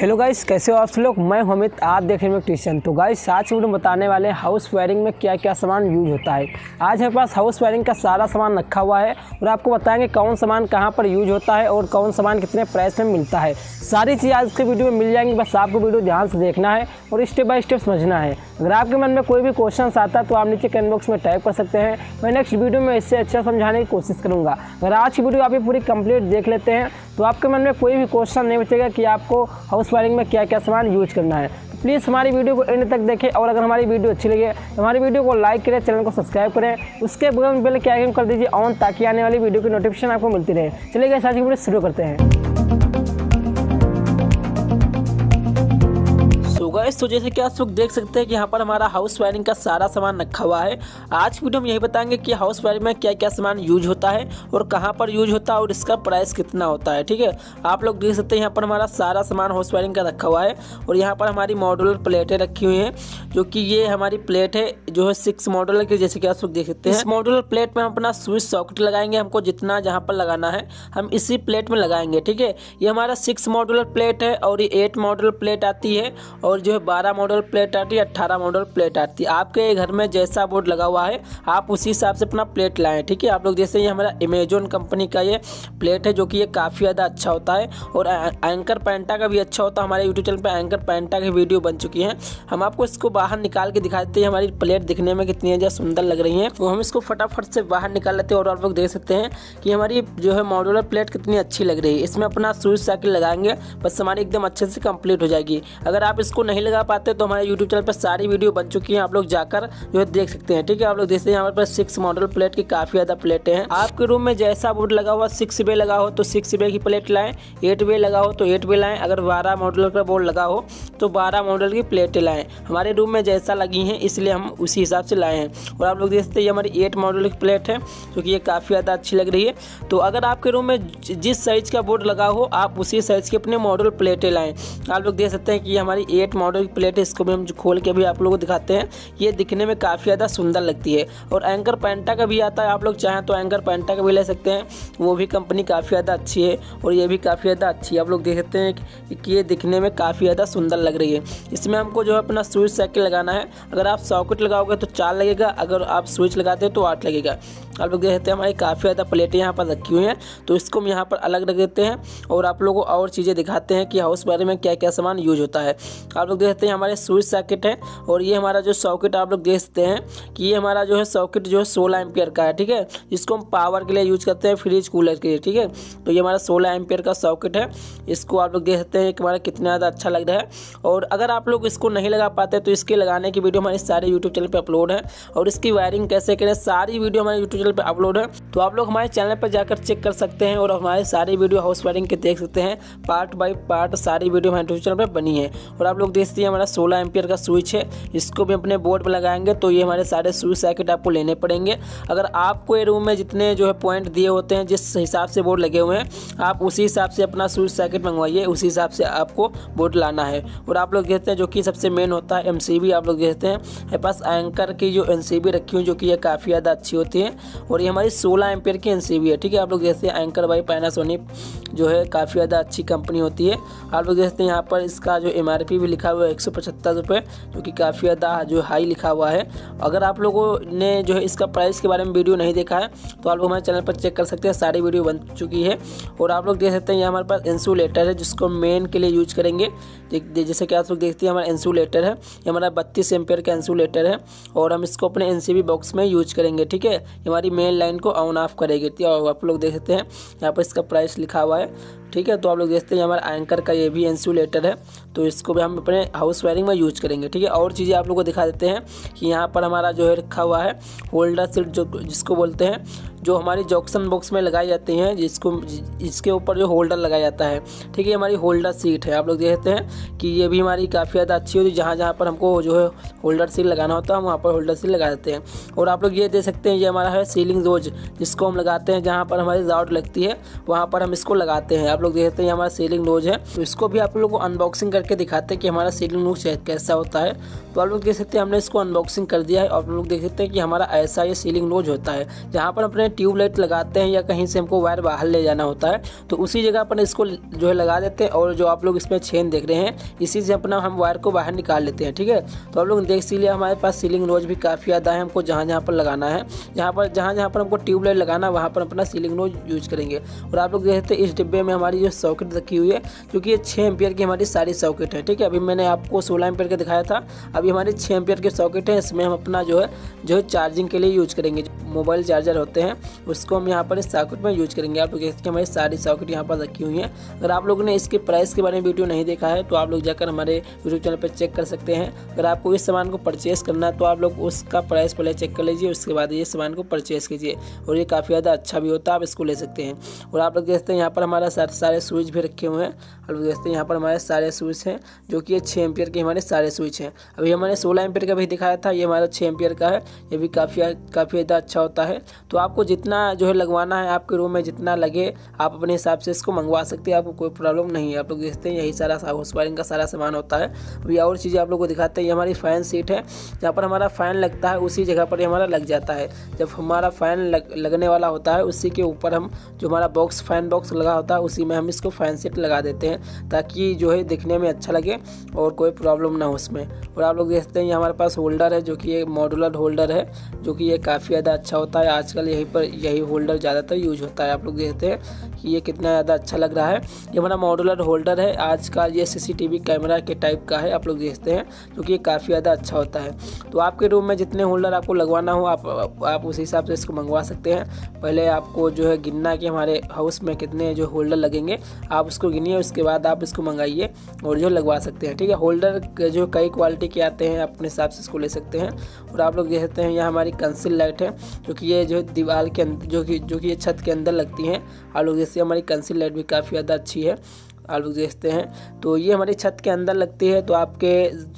Hello guys, कैसे हो आप लोग। मैं हूं अमित, आप देख रहे हैं ट्यूशन। तो गाइस, आज की वीडियो में बताने वाले हाउस वायरिंग में क्या क्या सामान यूज होता है। आज हमारे पास हाउस वायरिंग का सारा सामान रखा हुआ है और आपको बताएंगे कौन सामान कहां पर यूज होता है और कौन सामान कितने प्राइस में मिलता है। सारी चीज़ आज की वीडियो में मिल जाएंगी, बस आपको वीडियो ध्यान से देखना है और स्टेप बाय स्टेप समझना है। अगर आपके मन में कोई भी क्वेश्चन आता है तो आप नीचे कमेंट बॉक्स में टाइप कर सकते हैं, मैं नेक्स्ट वीडियो में इससे अच्छा समझाने की कोशिश करूँगा। अगर आज की वीडियो आप ये पूरी कंप्लीट देख लेते हैं तो आपके मन में कोई भी क्वेश्चन नहीं बचेगा कि आपको हाउस वायरिंग में क्या क्या सामान यूज करना है। तो प्लीज़ हमारी वीडियो को एंड तक देखें और अगर हमारी वीडियो अच्छी लगे तो हमारी वीडियो को लाइक करें, चैनल को सब्सक्राइब करें, उसके बगल में बेल के आइकन कर दीजिए ऑन ताकि आने वाली वीडियो की नोटिफिकेशन आपको मिलती रहे। चलिए गाइस, आज की वीडियो शुरू करते हैं। तो जैसे कि आप लोग देख सकते हैं कि यहाँ पर हमारा हाउस वायरिंग का सारा सामान रखा हुआ है। आज की वीडियो में यही बताएंगे कि हाउस वायरिंग में क्या क्या सामान यूज होता है और कहाँ पर यूज होता है और इसका प्राइस कितना होता है। ठीक है, आप लोग देख सकते हैं यहाँ पर हमारा सारा सामान हाउस वायरिंग का रखा हुआ है और यहाँ पर हमारी मॉड्यूलर प्लेटें रखी हुई हैं, जो कि ये हमारी प्लेट है जो है 6 मॉड्यूलर की। जैसे कि आप लोग देख सकते हैं, इस मॉड्यूलर प्लेट में हम अपना स्विच सॉकेट लगाएंगे, हमको जितना जहाँ पर लगाना है हम इसी प्लेट में लगाएंगे। ठीक है, ये हमारा 6 मॉड्यूलर प्लेट है और ये 8 मॉड्यूलर प्लेट आती है और जो है 12 मॉडल प्लेट आती है, 18 मॉडल प्लेट आती है। आपके घर में जैसा बोर्ड लगा हुआ है आप उसी हिसाब से अपना प्लेट लाएं। ठीक है, आप लोग जैसे ये हमारा अमेजोन कंपनी का ये प्लेट है जो कि ये काफ़ी ज़्यादा अच्छा होता है और एंकर पैंटा का भी अच्छा होता है। हमारे यूट्यूब चैनल पर एंकर पैंटा की वीडियो बन चुकी है, हम आपको इसको बाहर निकाल के दिखाते हैं। हमारी प्लेट दिखने में कितनी ज़्यादा सुंदर लग रही है तो हम इसको फटाफट से बाहर निकाल लेते हैं और आप लोग देख सकते हैं कि हमारी जो है मॉड्यूलर प्लेट कितनी अच्छी लग रही है। इसमें अपना स्विच सॉकेट लगाएंगे, बस हमारी एकदम अच्छे से कंप्लीट हो जाएगी। अगर आप इसको नहीं लगा पाते तो हमारे YouTube चैनल पर सारी वीडियो बन चुकी है, आप लोग जाकर जो है देख सकते हैं। ठीक है, आप लोग देखते हैं हमारे पास 6 मॉडल प्लेट की काफ़ी ज़्यादा प्लेटें हैं। आपके रूम में जैसा बोर्ड लगा हुआ, 6 वे लगा हो तो 6 वे की प्लेट लाएं, 8 वे लगा हो तो 8 वे लाएं, अगर 12 मॉडल का बोर्ड लगा हो तो 12 मॉडल की प्लेटें लाएँ। हमारे रूम में जैसा लगी हैं इसलिए हम उसी हिसाब से लाए हैं। और आप लोग देखते हैं ये हमारी 8 मॉडल की प्लेट है जो कि ये काफ़ी ज़्यादा अच्छी लग रही है। तो अगर आपके रूम में जिस साइज़ का बोर्ड लगा हो आप उसी साइज़ की अपने मॉडल प्लेटें लाएँ। आप लोग देख सकते हैं कि हमारी 8 मॉडल की प्लेट है, इसको भी हम खोल के भी आप लोगों को दिखाते हैं। ये दिखने में काफ़ी ज़्यादा सुंदर लगती है और एंकर पैंटा का भी आता है, आप लोग चाहें तो एंकर पैंटा का भी ले सकते हैं, वो भी कंपनी काफ़ी ज़्यादा अच्छी है और ये भी काफ़ी ज़्यादा अच्छी है। आप लोग देख सकते हैं कि ये दिखने में काफ़ी ज़्यादा सुंदर लग रही है। इसमें हमको जो है अपना स्विच सॉकेट लगाना है। अगर आप सॉकेट लगाओगे तो 4 लगेगा, अगर आप स्विच लगाते हो तो 8 लगेगा। आप लोग देख सकते हैं हमारी काफ़ी ज़्यादा प्लेटें यहाँ पर रखी हुई हैं, तो इसको हम यहाँ पर अलग रख देते हैं और आप लोगों को और चीज़ें दिखाते हैं कि हाउस वायरिंग में क्या क्या सामान यूज होता है। आप लोग देख सकते हैं हमारे स्विच सॉकेट है और ये हमारा जो सॉकेट आप लोग देख सकते हैं कि ये हमारा जो है सॉकेट जो है 16 एम्पियर का है। ठीक है, जिसको हम पावर के लिए यूज़ करते हैं, फ्रिज कूलर के लिए। ठीक है, तो ये हमारा 16 एम्पियर का सॉकेट है, इसको आप लोग देख सकते हैं कि हमारा कितना ज़्यादा अच्छा लग रहा है। और अगर आप लोग इसको नहीं लगा पाते तो इसके लगाने की वीडियो हमारे सारे यूट्यूब चैनल पर अपलोड है और इसकी वायरिंग कैसे करें सारी वीडियो हमारे यूट्यूब चैनल पर अपलोड है, तो आप लोग हमारे चैनल पर जाकर चेक कर सकते हैं और हमारे सारी वीडियो हाउस वायरिंग के देख सकते हैं। पार्ट बाई पार्ट सारी वीडियो हमारे यूट्यूब चैनल पर बनी है। और आप लोग देख सकते हैं हमारा 16 एम्पियर का स्विच है, इसको भी अपने बोर्ड पर लगाएंगे तो ये हमारे सारे स्विच सॉकेट आपको लेने पड़ेंगे। अगर आपको ये रूम में जितने जो है पॉइंट दिए होते हैं, जिस हिसाब से बोर्ड लगे हुए हैं, आप उसी हिसाब से अपना स्विच सॉकेट मंगवाइए, उसी हिसाब से आपको बोर्ड लाना है। और आप लोग देखते हैं जो कि सबसे मेन होता है MCB, आप लोग देखते हैं मेरे पास एंकर की जो MCB रखी हुई जो कि ये काफ़ी ज़्यादा अच्छी होती है और ये हमारी 16 एम्पियर की MCB है। ठीक है, आप लोग देखते हैं एंकर बाई पैनासोनिक जो है काफ़ी ज़्यादा अच्छी कंपनी होती है। आप लोग देखते हैं यहाँ पर इसका जो MRP भी लिखा हुआ है 175 रुपये, जो कि काफ़ी ज़्यादा जो हाई लिखा हुआ है। अगर आप लोगों ने जो है इसका प्राइस के बारे में वीडियो नहीं देखा है तो आप लोग हमारे चैनल पर चेक कर सकते हैं, सारी वीडियो बन चुकी है। और आप लोग देख सकते हैं ये हमारे पास इंसुलेटर है जिसको मेन के लिए यूज करेंगे। जैसे कि आप लोग देखते हैं हमारा इंसुलेटर है, ये हमारा 32 एम्पियर का इंसुलेटर है और हम इसको अपने NCB बॉक्स में यूज करेंगे। ठीक है, हमारी मेन लाइन को ऑन ऑफ करेगी। और आप लोग देख सकते हैं यहाँ पर इसका प्राइस लिखा हुआ है। ठीक है, तो आप लोग देखते हैं हमारा एंकर का ये भी इंसुलेटर है, तो इसको भी हम अपने हाउस वायरिंग में यूज करेंगे। ठीक है, और चीज़ें आप लोगों को दिखा देते हैं कि यहाँ पर हमारा जो है रखा हुआ है होल्डर सीट जो जिसको बोलते हैं, जो हमारी जॉक्सन बॉक्स में लगाई जाती हैं, जिसको इसके ऊपर जो होल्डर लगाया जाता है। ठीक है, हमारी होल्डर सीट है। आप लोग देखते हैं कि ये भी हमारी काफ़ी ज़्यादा अच्छी होती है, जहाँ जहाँ पर हमको जो है होल्डर सीट लगाना होता है वहाँ पर होल्डर सीट लगा देते हैं। और आप लोग ये देख सकते हैं ये हमारा है सीलिंग रोज, जिसको हम लगाते हैं जहाँ पर हमारी रॉड लगती है वहाँ पर हम इसको लगाते हैं। आप लोग देख सकते हैं हमारा सीलिंग नोज है। तो इसको भी आप लोग को अनबॉक्सिंग करके दिखाते हैं कि हमारा सीलिंग नोज कैसा होता है। तो आप लोग देख सकते हैं हमने इसको अनबॉक्सिंग कर दिया है और आप लोग देख सकते हैं कि हमारा ऐसा ये सीलिंग नोज होता है। जहाँ पर अपने ट्यूबलाइट लगाते हैं या कहीं से हमको वायर बाहर ले जाना होता है तो उसी जगह अपन इसको जो है लगा देते हैं और जो आप लोग इसमें छेन देख रहे हैं इसी से अपना हम वायर को बाहर निकाल लेते हैं। ठीक है, तो आप लोग देख इसीलिए हमारे पास सीलिंग नोज भी काफ़ी आधा है। हमको जहाँ जहाँ पर लगाना है, जहाँ पर हमको ट्यूबलाइट लगाना है वहाँ पर अपना सीलिंग नोज यूज करेंगे। और आप लोग देखते हैं इस डिब्बे में हमारी जो सॉकेट रखी हुई है क्योंकि ये 6 एम्पियर की हमारी सारी सॉकेट है। ठीक है, अभी मैंने आपको 16 एम्पियर का दिखाया था, अभी हमारी 6 एम्पियर की सॉकेट है। इसमें हम अपना जो है चार्जिंग के लिए यूज करेंगे, मोबाइल चार्जर होते हैं उसको हम यहाँ पर इस सॉकेट में यूज करेंगे। आप लोग देख सकते हैं हमारी सारी सॉकेट यहाँ पर रखी हुई है। अगर आप लोगों ने इसके प्राइस के बारे में वीडियो नहीं देखा है तो आप लोग जाकर हमारे यूट्यूब चैनल पर चेक कर सकते हैं। अगर आपको इस सामान को परचेस करना है तो आप लोग उसका प्राइस पहले चेक कर लीजिए, उसके बाद ये सामान को परचेस कीजिए। और ये काफ़ी ज़्यादा अच्छा भी होता है, आप इसको ले सकते हैं। और आप लोग देखते हैं यहाँ पर हमारा सारे स्विच भी रखे हुए हैं। आप लोग देखते हैं यहाँ पर हमारे सारे स्विच हैं जो कि 6 एम्पियर के हमारे सारे स्विच हैं। अभी हमारे 16 एम्पियर का भी दिखाया था, ये हमारा 6 एम्पियर का है। ये भी काफ़ी ज़्यादा अच्छा होता है। तो आपको जितना जो है लगवाना है, आपके रूम में जितना लगे आप अपने हिसाब से इसको मंगवा सकते हैं, आपको कोई प्रॉब्लम नहीं है। आप लोग देखते हैं यही सारा हाउस वायरिंग का सारा सामान होता है। अभी और चीज़ें आप लोग को दिखाते हैं। ये हमारी फ़ैन सीट है, जहाँ पर हमारा फ़ैन लगता है उसी जगह पर हमारा लग जाता है। जब हमारा फ़ैन लगने वाला होता है उसी के ऊपर हम जो हमारा फ़ैन बॉक्स लगा होता है उसी में हम इसको फ़ैन सीट लगा देते हैं ताकि जो है दिखने में अच्छा लगे और कोई प्रॉब्लम ना हो उसमें। और आप लोग देखते हैं ये हमारे पास होल्डर है जो कि ये मॉड्यूलर होल्डर है जो कि ये काफ़ी ज़्यादा अच्छा होता है। आजकल यही होल्डर ज़्यादातर यूज होता है। आप लोग देखते हैं कि ये कितना ज़्यादा अच्छा लग रहा है। ये हमारा मॉड्यूलर होल्डर है। आजकल ये CCTV कैमरा के टाइप का है, आप लोग देखते हैं, जो कि ये काफ़ी ज़्यादा अच्छा होता है। तो आपके रूम में जितने होल्डर आपको लगवाना हो आप उसी हिसाब से इसको मंगवा सकते हैं। पहले आपको जो है गिनना कि हमारे हाउस में कितने जो होल्डर लगेंगे, आप उसको गिनिए, उसके बाद आप इसको मंगाइए और जो लगवा सकते हैं। ठीक है, होल्डर जो कई क्वालिटी के आते हैं, आप अपने हिसाब से इसको ले सकते हैं। और आप लोग देखते हैं यह हमारी कंसिल लाइट है जो कि ये जो दीवार के अंदर जो कि ये छत के अंदर लगती हैं। आप लोग जैसे हमारी कंसिल लाइट भी काफ़ी ज़्यादा अच्छी है। आप लोग देखते हैं तो ये हमारी छत के अंदर लगती है। तो आपके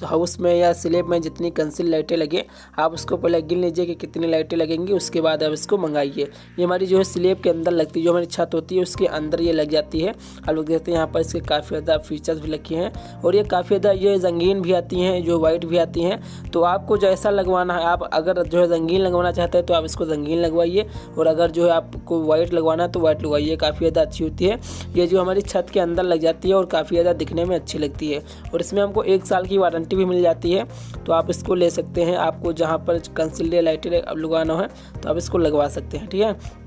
हाउस में या स्लैब में जितनी कंसिल लाइटें लगे आप उसको पहले गिन लीजिए कि कितनी लाइटें लगेंगी, उसके बाद आप इसको मंगाइए। ये हमारी जो है स्लैब के अंदर लगती है, जो हमारी छत होती है उसके अंदर ये लग जाती है। आप लोग देखते हैं यहाँ पर इसके काफ़ी ज़्यादा फीचर्स भी रखे हैं और ये काफ़ी ज़्यादा ये रंगीन भी आती हैं, जो वाइट भी आती हैं। तो आपको जैसा लगवाना है, आप अगर जो है रंगीन लगवाना चाहते हैं तो आप इसको रंगीन लगवाइए और अगर जो है आपको वाइट लगवाना है तो वाइट लगवाइए। काफ़ी ज़्यादा अच्छी होती है, ये जो हमारी छत के अंदर लग जाती है और काफ़ी ज़्यादा दिखने में अच्छी लगती है। और इसमें हमको 1 साल की वारंटी भी मिल जाती है, तो आप इसको ले सकते हैं। आपको जहाँ पर कंसीलर लाइटें लगवाना है तो आप इसको लगवा सकते हैं। ठीक है,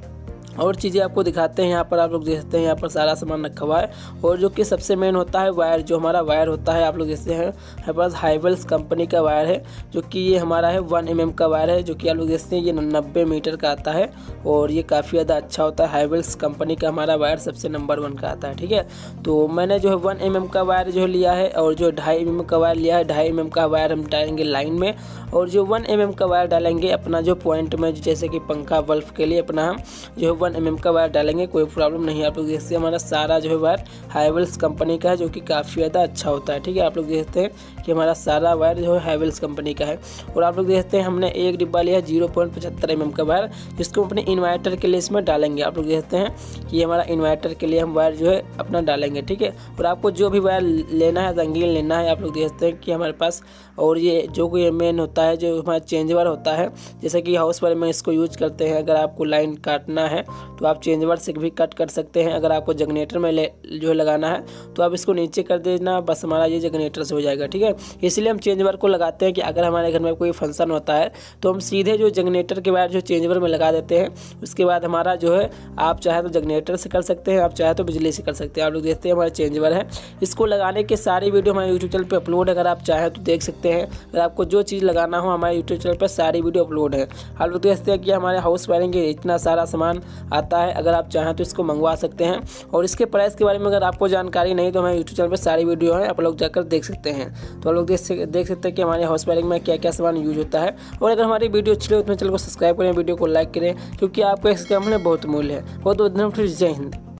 और चीज़ें आपको दिखाते हैं। यहाँ पर आप लोग देखते हैं यहाँ पर सारा सामान रखा हुआ है और जो कि सबसे मेन होता है वायर, जो हमारा वायर होता है। आप लोग देखते हैं हमारे पास हाइवेल्स कंपनी का वायर है जो कि ये हमारा है 1 mm का वायर है, जो कि आप लोग देखते हैं ये 90 मीटर का आता है और ये काफ़ी ज़्यादा अच्छा होता है। हाइवेल्स कंपनी का हमारा वायर सबसे नंबर 1 का आता है। ठीक है, तो मैंने जो है 1 mm का वायर जो लिया है और जो 2.5 mm का वायर लिया है। 2.5 mm का वायर हम डालेंगे लाइन में और जो 1 mm का वायर डालेंगे अपना जो पॉइंट में, जैसे कि पंखा बल्ब के लिए अपना हम जो 1 mm का वायर डालेंगे, कोई प्रॉब्लम नहीं है। आप लोग देखते हैं हमारा सारा जो है वायर हाइवेल्स कंपनी का है जो कि काफ़ी ज़्यादा अच्छा होता है। ठीक है, आप लोग देखते हैं कि हमारा सारा वायर जो है हाइवेल्स कंपनी का है। और आप लोग देखते हैं हमने एक डिब्बा लिया है 0.75 mm का वायर, जिसको अपने इन्वर्टर के लिए इसमें डालेंगे। आप लोग देखते हैं कि हमारा इन्वर्टर के लिए हम वायर जो है अपना डालेंगे। ठीक है, और आपको जो भी वायर लेना है, रंगीन लेना है। आप लोग देखते हैं कि हमारे पास और ये जो कोई मेन होता है जो हमारा चेंज वायर होता है, जैसे कि हाउस वायर में इसको यूज करते हैं। अगर आपको लाइन काटना है तो आप चेंज वायर से भी कट कर सकते हैं। अगर आपको जनरेटर में जो लगाना है तो आप इसको नीचे कर देना, बस हमारा ये जनरेटर से हो जाएगा। ठीक है, इसलिए हम चेंज वायर को लगाते हैं कि अगर हमारे घर में कोई फंक्शन होता है तो हम सीधे जो जनरेटर के वायर जो चेंज वायर में लगा देते हैं। उसके बाद हमारा जो है आप चाहे तो जनरेटर से कर सकते हैं, आप चाहे तो बिजली से कर सकते हैं। आप लोग देखते हैं हमारा चेंज वायर है, इसको लगाने के सारी वीडियो हमारे यूट्यूब चैनल पर अपलोड है, अगर आप चाहें तो देख सकते हैं। अगर आपको जो चीज़ लगाना हो हमारे यूट्यूब चैनल पर सारी वीडियो अपलोड है। आप लोग देखते हैं कि हमारे हाउस वायरिंग के इतना सारा सामान आता है, अगर आप चाहें तो इसको मंगवा सकते हैं। और इसके प्राइस के बारे में अगर आपको जानकारी नहीं तो हमारे यूट्यूब चैनल पर सारी वीडियो है, आप लोग जाकर देख सकते हैं। तो आप लोग देख सकते हैं कि हमारे हाउस वायरिंग में क्या क्या सामान यूज होता है। और अगर हमारी वीडियो अच्छी लगे तो चैनल को सब्सक्राइब करें, वीडियो को लाइक करें, क्योंकि आपका इसका हमें बहुत मूल्य है। बहुत बहुत धन्यवाद, जय हिंद।